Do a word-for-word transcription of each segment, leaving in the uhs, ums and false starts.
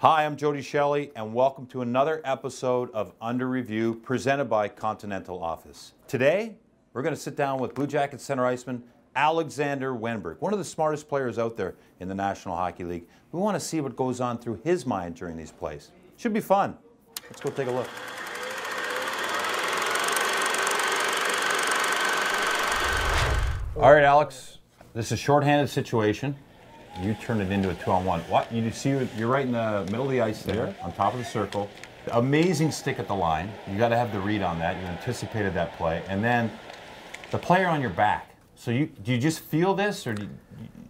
Hi, I'm Jody Shelley, and welcome to another episode of Under Review, presented by Continental Office. Today, we're going to sit down with Blue Jackets center iceman Alexander Wennberg, one of the smartest players out there in the National Hockey League. We want to see what goes on through his mind during these plays. Should be fun. Let's go take a look. All right, Alex, this is a shorthanded situation. You turn it into a two-on-one. What? You see, you're right in the middle of the ice there, there, on top of the circle. Amazing stick at the line. You got to have the read on that. You anticipated that play, and then the player on your back. So you do you just feel this, or? Do you,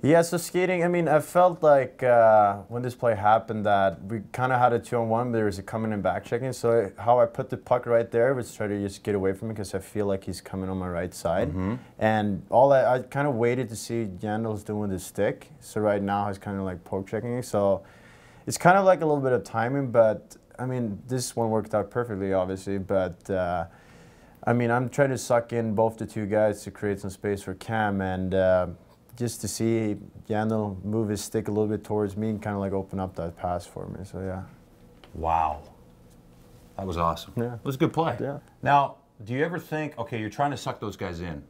yeah. So skating. I mean, I felt like uh, when this play happened that we kind of had a two-on-one, but there was a coming and back checking. So I, how I put the puck right there was try to just get away from him because I feel like he's coming on my right side. Mm-hmm. And all I, I kind of waited to see Yandle's doing the stick. So right now he's kind of like poke checking. So it's kind of like a little bit of timing, but I mean this one worked out perfectly, obviously, but. Uh, I mean, I'm trying to suck in both the two guys to create some space for Cam, and uh, just to see Yandle move his stick a little bit towards me and kind of like open up that pass for me. So yeah. Wow, that was awesome. Yeah, it was a good play. Yeah. Now, do you ever think, okay, you're trying to suck those guys in,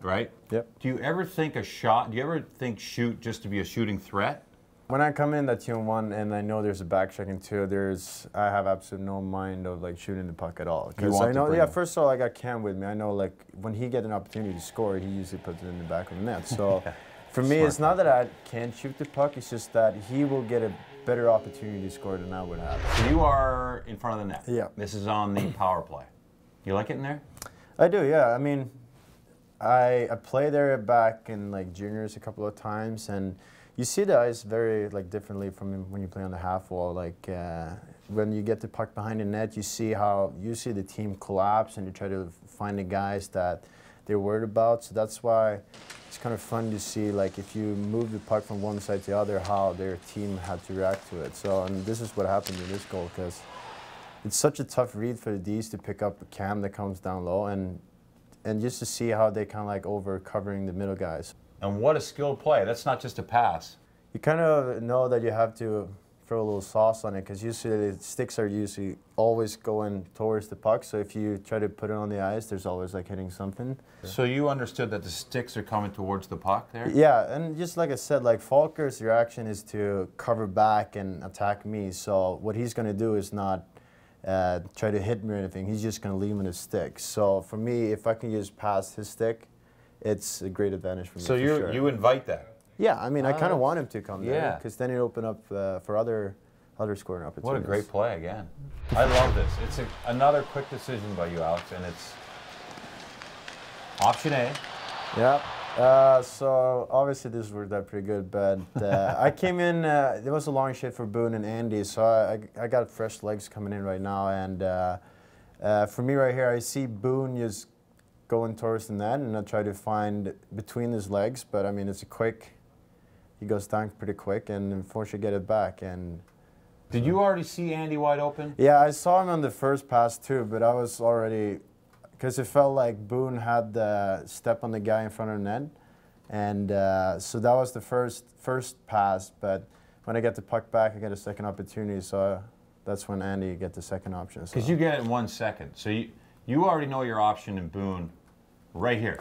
right? Yep. Do you ever think a shot? Do you ever think shoot just to be a shooting threat? When I come in that two on one and I know there's a back checking too, there's I have absolutely no mind of like shooting the puck at all. Because I know, yeah, first of all, I got Cam with me. I know like when he gets an opportunity to score, he usually puts it in the back of the net. So yeah. For me, smart it's not that I can't shoot the puck, it's just that he will get a better opportunity to score than I would have. So you are in front of the net. Yeah. This is on the power play. You like it in there? I do, yeah. I mean, I, I played there back in like juniors a couple of times, and you see the ice very like differently from when you play on the half wall. Like uh, when you get the puck behind the net, you see how you see the team collapse, and you try to find the guys that they're worried about. So that's why it's kind of fun to see like if you move the puck from one side to the other, how their team had to react to it. So and this is what happened in this goal, because it's such a tough read for the D's to pick up a Cam that comes down low, and and just to see how they kind of like over covering the middle guys. And what a skilled play. That's not just a pass. You kind of know that you have to throw a little sauce on it, because usually the sticks are usually always going towards the puck. So if you try to put it on the ice, there's always like hitting something. So you understood that the sticks are coming towards the puck there? Yeah, and just like I said, like Falker's reaction is to cover back and attack me. So what he's going to do is not uh, try to hit me or anything. He's just going to leave him in his stick. So for me, if I can just pass his stick, it's a great advantage for me. So you sure. you invite that? Yeah, I mean, uh, I kind of want him to come yeah. there, because then it open up uh, for other other scoring opportunities. What a great play again! I love this. It's a, another quick decision by you, Alex, and it's option A. Yeah. Uh, so obviously this worked out pretty good, but uh, I came in. Uh, it was a long shift for Boone and Andy, so I I got fresh legs coming in right now, and uh, uh, for me right here, I see Boone just going towards the net, and I try to find between his legs, but I mean it's a quick, he goes down pretty quick, and unfortunately get it back. And did you already see Andy wide open? Yeah, I saw him on the first pass too, but I was already, because it felt like Boone had the step on the guy in front of the net, and uh, so that was the first first pass, but when I get the puck back, I get a second opportunity, so that's when Andy get the second option. Because so. You get it in one second, so you, you already know your option in Boone. Right here.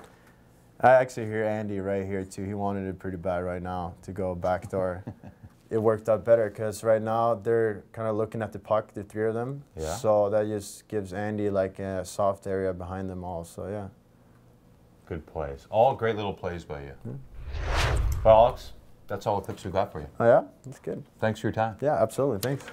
I actually hear Andy right here too. He wanted it pretty bad right now to go backdoor. It worked out better, because right now they're kind of looking at the puck, the three of them. Yeah. So that just gives Andy like a soft area behind them all. So yeah. Good plays. All great little plays by you. Mm-hmm. Well, Alex, that's all the clips we got for you. Oh yeah? That's good. Thanks for your time. Yeah, absolutely. Thanks.